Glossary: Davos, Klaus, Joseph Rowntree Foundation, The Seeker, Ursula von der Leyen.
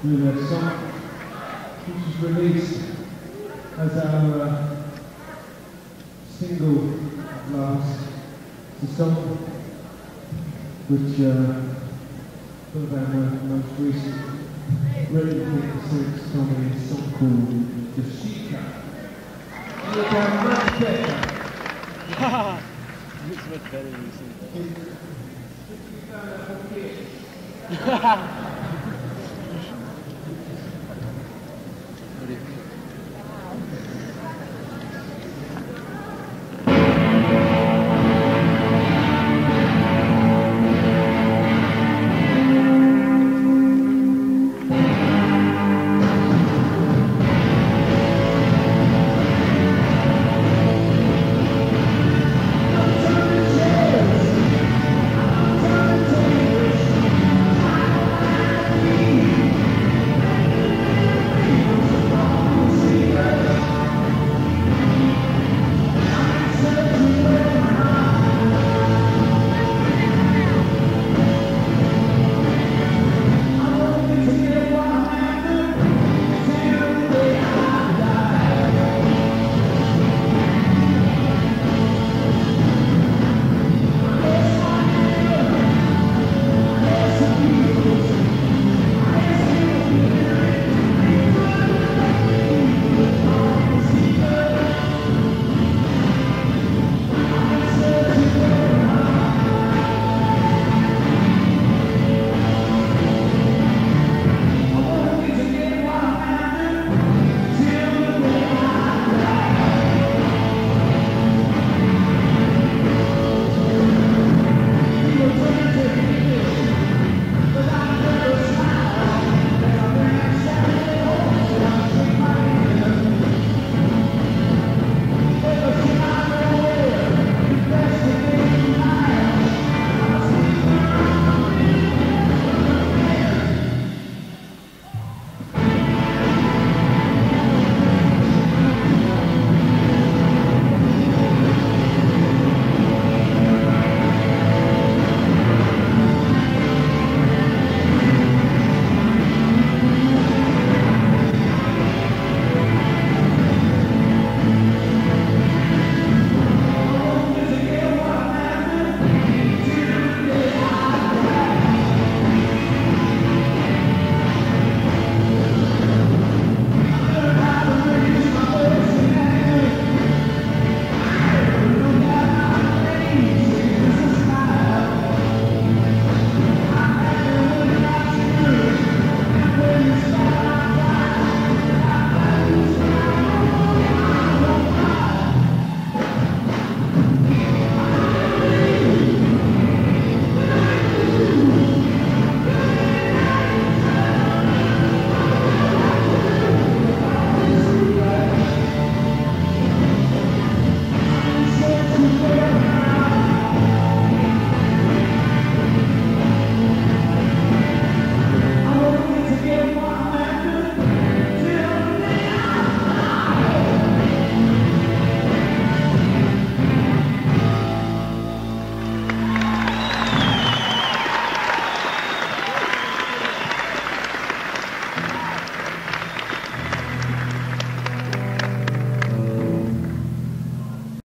through the song, which is released as our single at last. It's a song which one of our most recent relevant six comedy is a song called The Seeker. You can much better. Haha! Looks much better than you see. Haha!